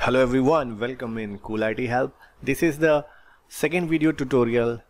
Hello everyone, welcome in Cool IT Help. This is the second video tutorial,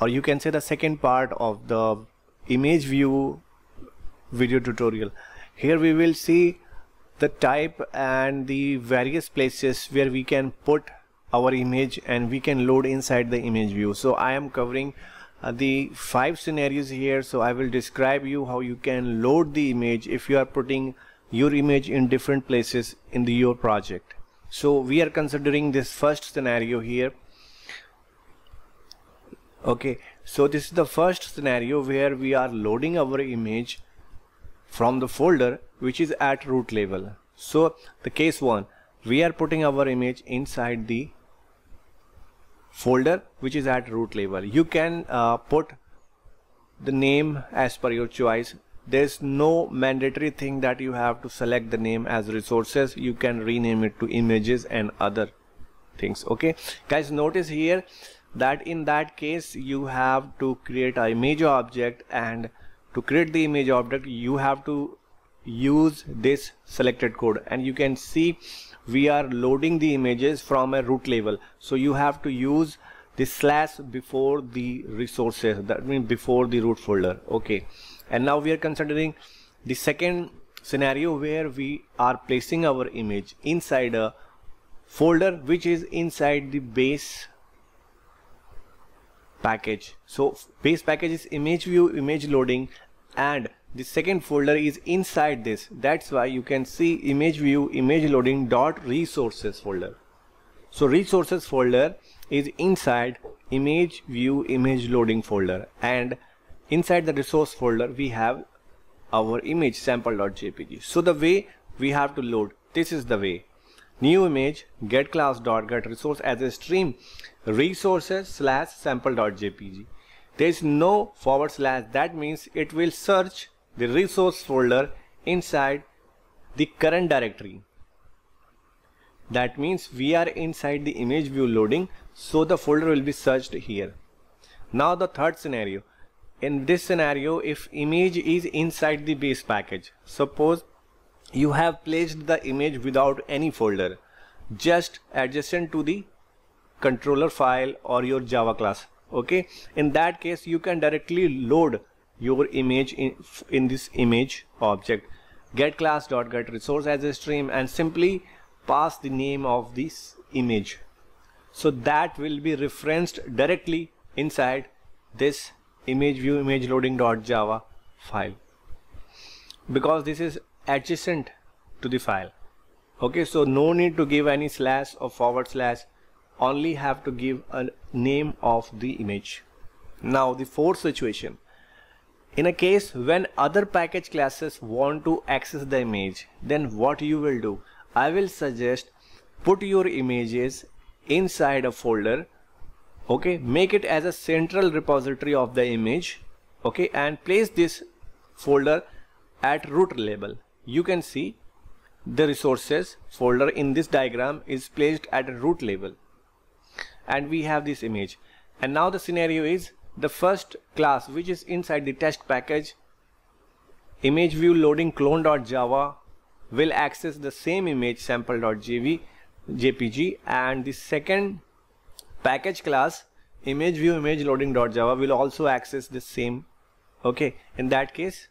or you can say the second part of the image view video tutorial. Here we will see the type and the various places where we can put our image and we can load inside the image view. So I am covering the 5 scenarios here. So I will describe you how you can load the image if you are putting your image in different places in your project. So we are considering this first scenario here. Okay, so this is the first scenario where we are loading our image from the folder which is at root level. So the case one, we are putting our image inside the folder which is at root level. You can put the name as per your choice. There's no mandatory thing that you have to select the name as resources. You can rename it to images and other things. Okay guys, notice here that in that case you have to create an image object, and to create the image object you have to use this selected code, and you can see we are loading the images from a root level. So you have to use this slash before the resources, that means before the root folder. Okay, and now we are considering the second scenario where we are placing our image inside a folder which is inside the base package. So base package is image view, image loading, and the second folder is inside this. That's why you can see image view, image loading dot resources folder. So resources folder is inside image view, image loading folder, and inside the resource folder we have our image sample.jpg. So the way we have to load, this is the way: new image get class dot get resource as a stream resources slash sample.jpg. There is no forward slash, that means it will search the resource folder inside the current directory. That means we are inside the image view loading, so the folder will be searched here. Now the third scenario. In this scenario, if image is inside the base package, suppose you have placed the image without any folder, just adjacent to the controller file or your Java class. Okay, in that case you can directly load your image in this image object get class dot get resource as a stream and simply pass the name of this image, so that will be referenced directly inside this image view image loading dot Java file, because this is adjacent to the file. Okay, so no need to give any slash or forward slash, only have to give a name of the image. Now the fourth situation, in a case when other package classes want to access the image, then what you will do, I will suggest put your images inside a folder. Okay, make it as a central repository of the image. Okay, and place this folder at root level. You can see the resources folder in this diagram is placed at a root level, and we have this image. And now the scenario is the first class which is inside the test package image view loading clone.java will access the same image sample.jpg, and the second package class image view image loading.java will also access the same. Okay, in that case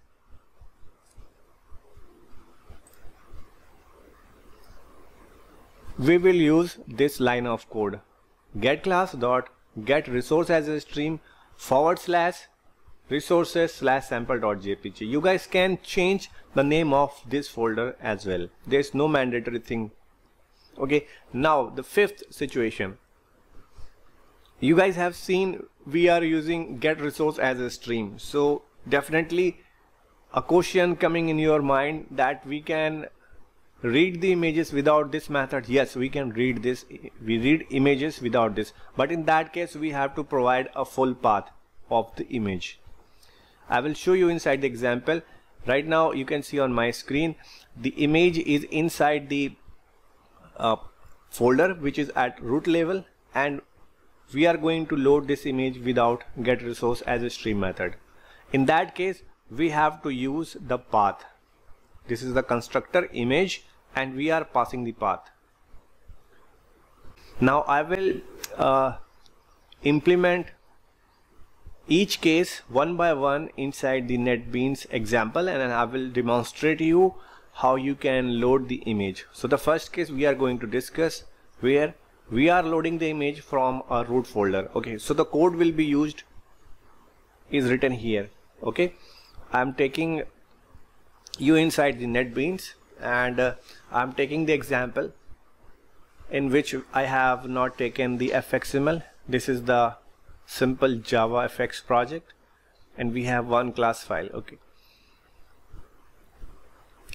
we will use this line of code get class dot get resource as a stream forward slash resources slash sample.jpg. You guys can change the name of this folder as well. There's no mandatory thing. Okay, now the fifth situation. You guys have seen we are using get resource as a stream, so definitely a question coming in your mind that we can read the images without this method. Yes, we can read this, we read images without this, but in that case we have to provide a full path of the image. I will show you inside the example. Right now you can see on my screen the image is inside the folder which is at root level, and we are going to load this image without get resource as a stream method. In that case we have to use the path. This is the constructor image and we are passing the path. Now I will implement each case one by one inside the NetBeans example, and I will demonstrate you how you can load the image. So the first case we are going to discuss, where we are loading the image from a root folder. Okay, so the code will be used is written here. Okay, I'm taking you inside the NetBeans, and I'm taking the example in which I have not taken the FXML. This is the simple JavaFX project, and we have one class file. Okay,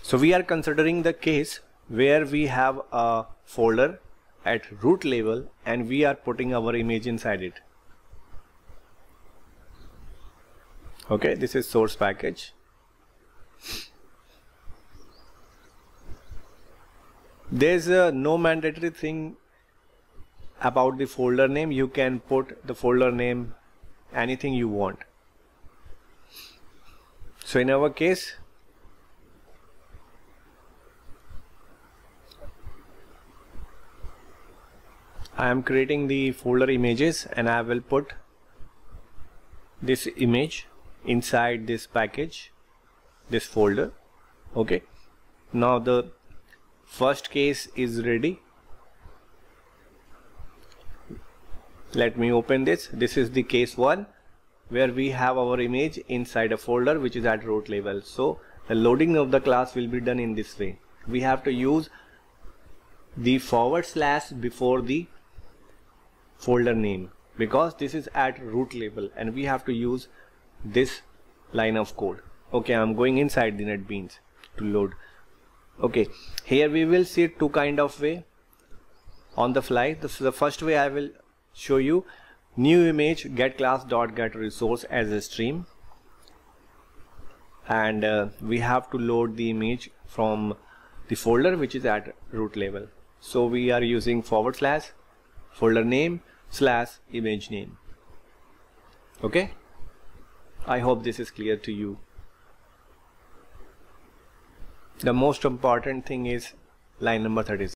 so we are considering the case where we have a folder at root level and we are putting our image inside it. Okay, this is source package. There's no mandatory thing about the folder name. You can put the folder name anything you want. So in our case, I am creating the folder images, and I will put this image inside this package, this folder. Okay, now the first case is ready. Let me open this. This is the case one, where we have our image inside a folder which is at root level. So the loading of the class will be done in this way. We have to use the / before the folder name, because this is at root level and we have to use this line of code. Okay, I'm going inside the NetBeans to load. Okay, here we will see two kind of way on the fly. This is the first way I will show you. New image get class dot get resource as a stream, and we have to load the image from the folder which is at root level. So we are using / folder name / image name. Okay, I hope this is clear to you. The most important thing is line number 36.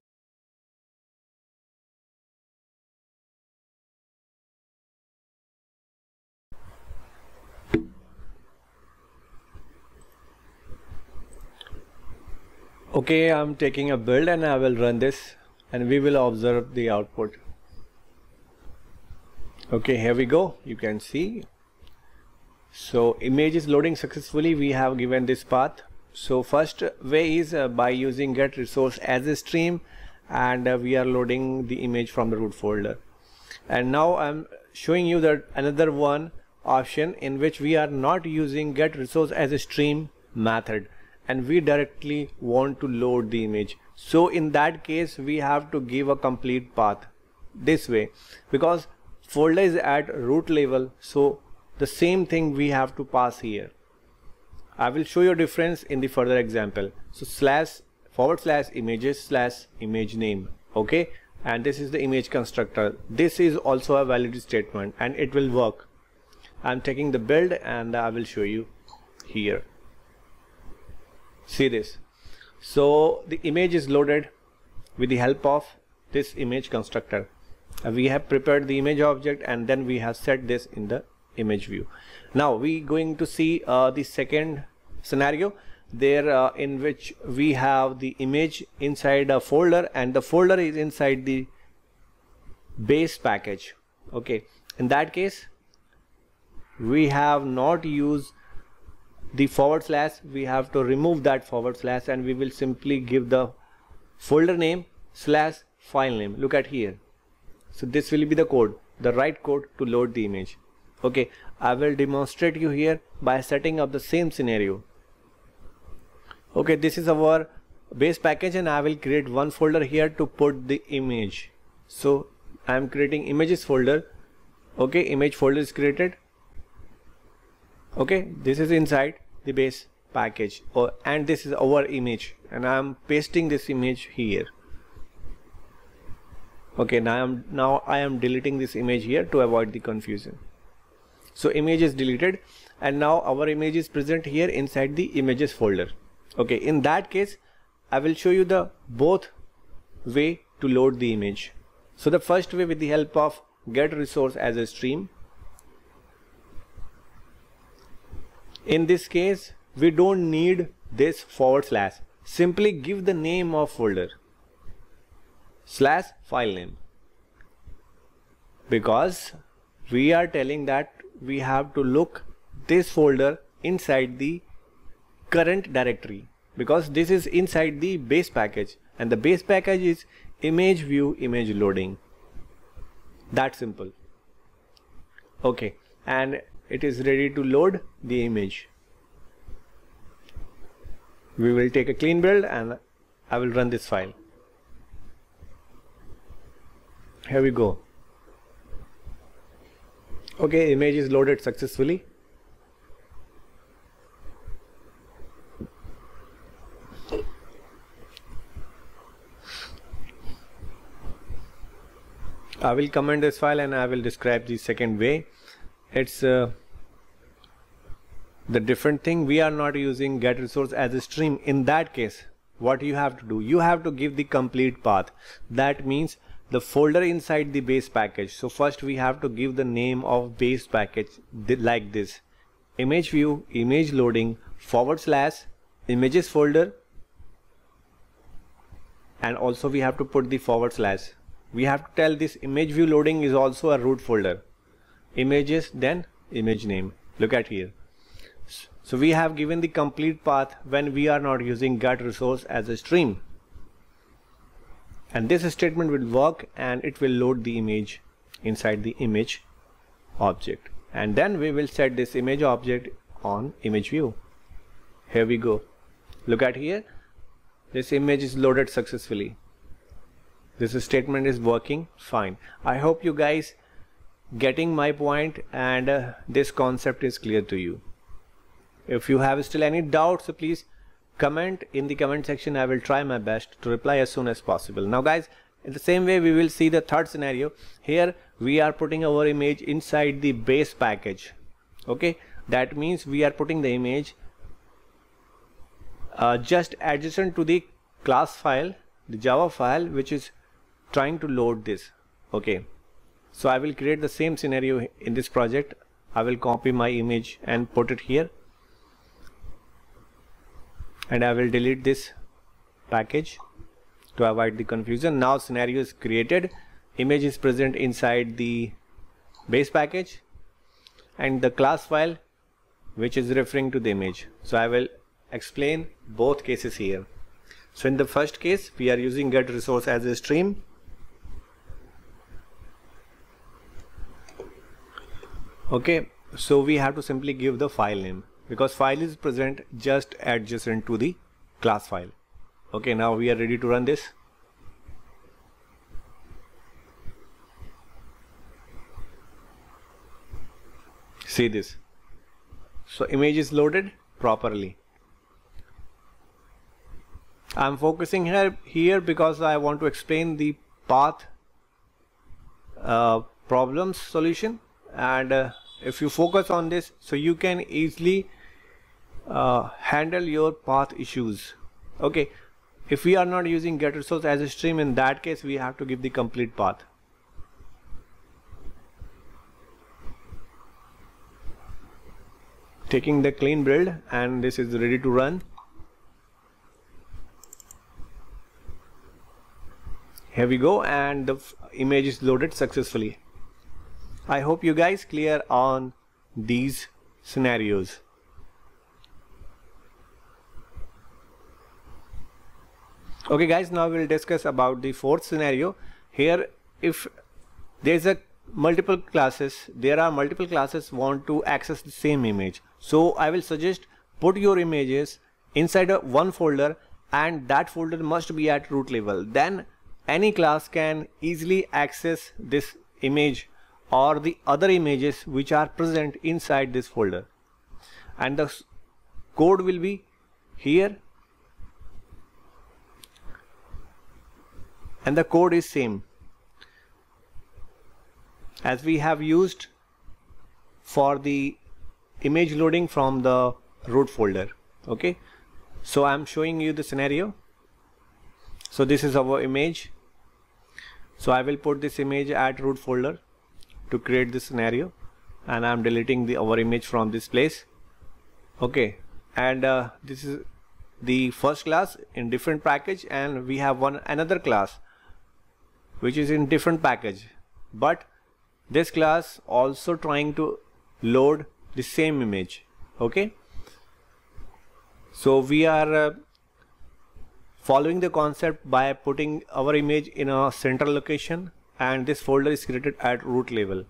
Okay, I'm taking a build and I will run this and we will observe the output. Okay, here we go. You can see. So image is loading successfully. We have given this path. So first way is by using get resource as a stream, and we are loading the image from the root folder. And now I'm showing you that another one option in which we are not using get resource as a stream method, and we directly want to load the image. So in that case we have to give a complete path this way, because folder is at root level. So the same thing we have to pass here. I will show you a difference in the further example. So / images / image name. Okay, and this is the image constructor. This is also a valid statement and it will work. I'm taking the build and I will show you here. See this. So the image is loaded with the help of this image constructor. We have prepared the image object and then we have set this in the image view. Now we going to see the second scenario there, in which we have the image inside a folder and the folder is inside the base package. Okay, in that case we have not used the /. We have to remove that / and we will simply give the folder name / file name. Look at here. So this will be the code, the right code to load the image. Okay, I will demonstrate you here by setting up the same scenario. Okay, this is our base package and I will create one folder here to put the image. So I am creating images folder. Okay, image folder is created. Okay, this is inside the base package, and this is our image, and I am pasting this image here. Okay, now I am deleting this image here to avoid the confusion. So image is deleted and now our image is present here inside the images folder. Okay, in that case I will show you the both way to load the image. So the first way, with the help of getResourceAsStream. In this case, we don't need this /. Simply give the name of folder /file name, because we are telling that we have to look this folder inside the current directory, because this is inside the base package, and the base package is ImageView image loading. That simple. Okay, and it is ready to load the image. We will take a clean build and I will run this file. Here we go. Okay, image is loaded successfully. I will comment this file and I will describe the second way. It's the different thing. We are not using getResourceAsStream in that case. What you have to do, you have to give the complete path. That means the folder inside the base package. So first we have to give the name of base package like this: ImageView image loading / images folder, and also we have to put the /. We have to tell this ImageView loading is also a root folder. Images, then image name. Look at here. So we have given the complete path when we are not using getResourceAsStream. And this statement will work and it will load the image inside the image object. And then we will set this image object on ImageView. Here we go. Look at here. This image is loaded successfully. This statement is working fine. I hope you guys getting my point and this concept is clear to you. If you have still any doubts, please comment in the comment section. I will try my best to reply as soon as possible. Now guys, in the same way, we will see the third scenario. Here we are putting our image inside the base package. Okay, that means we are putting the image just adjacent to the class file, the Java file, which is trying to load this. Okay, so I will create the same scenario in this project. I will copy my image and put it here. And I will delete this package to avoid the confusion. Now scenario is created. Image is present inside the base package and the class file which is referring to the image. So I will explain both cases here. So in the first case, we are using getResourceAsStream. Okay, so we have to simply give the file name, because file is present just adjacent to the class file. Okay, now we are ready to run this. See this. So image is loaded properly. I'm focusing here because I want to explain the path problems solution, and if you focus on this, so you can easily handle your path issues. Okay, if we are not using getResourceAsStream, in that case we have to give the complete path. Taking the clean build, and this is ready to run. Here we go, and the image is loaded successfully. I hope you guys clear on these scenarios. Okay guys, now we'll discuss about the fourth scenario. Here, if there's a multiple classes, there are multiple classes want to access the same image. So I will suggest put your images inside a one folder, and that folder must be at root level. Then any class can easily access this image or the other images which are present inside this folder, and the code will be here, and the code is same as we have used for the image loading from the root folder. Okay, so I am showing you the scenario. So this is our image. So I will put this image at root folder to create this scenario, and I'm deleting our image from this place. Okay, and this is the first class in different package, and we have another class which is in different package, but this class also trying to load the same image. Okay, so we are following the concept by putting our image in a central location, and this folder is created at root level.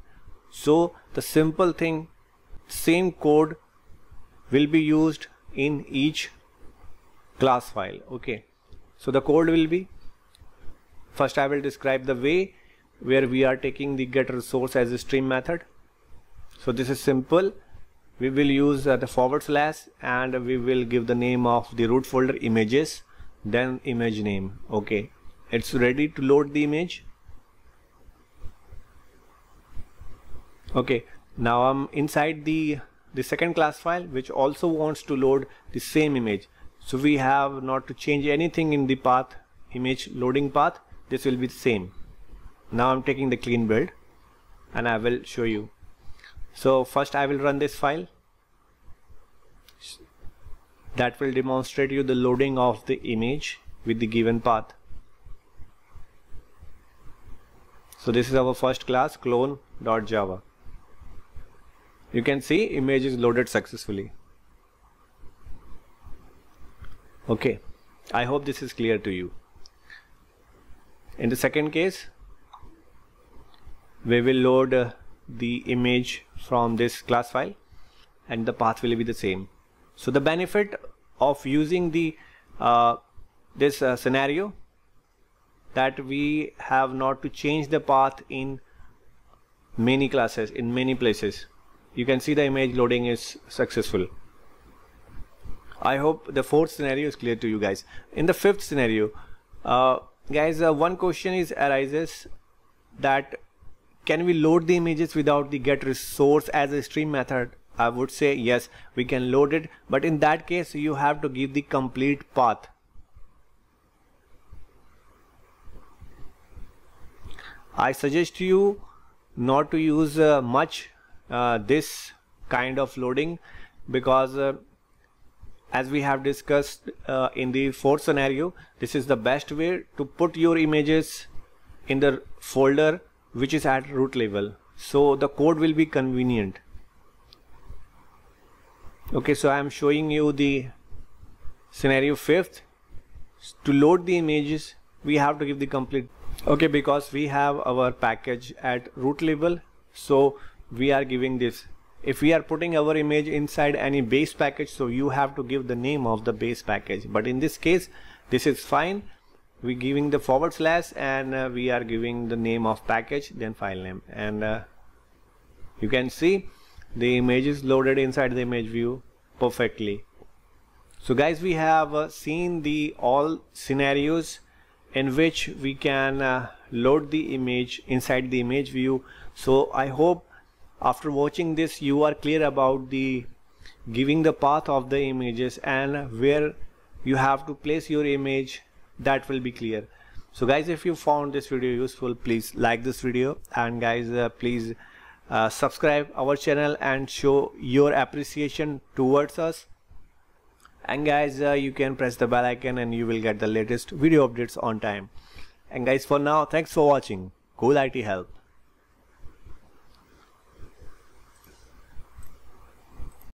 So the simple thing, same code will be used in each class file. Okay, so the code will be, first I will describe the way where we are taking the getResourceAsStream method. So this is simple. We will use the / and we will give the name of the root folder images, then image name. Okay, it's ready to load the image. Okay, now I'm inside the second class file which also wants to load the same image. So we have not to change anything in the path, image loading path. This will be the same. Now I'm taking the clean build and I will show you. So first I will run this file. That will demonstrate you the loading of the image with the given path. So this is our first class, clone.java. You can see image is loaded successfully. Okay, I hope this is clear to you. In the second case, we will load the image from this class file and the path will be the same. So the benefit of using the this scenario, that we have not to change the path in many classes, in many places. You can see the image loading is successful. I hope the fourth scenario is clear to you guys. In the fifth scenario, guys, one question arises that can we load the images without the getResourceAsStream method? I would say yes, we can load it, but in that case you have to give the complete path. I suggest you not to use much this kind of loading, because as we have discussed in the fourth scenario, this is the best way to put your images in the folder which is at root level, so the code will be convenient. Okay, so I am showing you the scenario fifth. To load the images, we have to give the complete. Okay, because we have our package at root level, so we are giving this. If we are putting our image inside any base package, so you have to give the name of the base package. But in this case, this is fine. We're giving the / and we are giving the name of package, then file name, and you can see the image is loaded inside the image view perfectly. So guys, we have seen the all scenarios in which we can load the image inside the image view. So I hope after watching this you are clear about the giving the path of the images and where you have to place your image. That will be clear. So guys, if you found this video useful, please like this video, and guys please subscribe our channel and show your appreciation towards us. And guys, you can press the bell icon and you will get the latest video updates on time. And guys, for now, thanks for watching. Cool IT Help.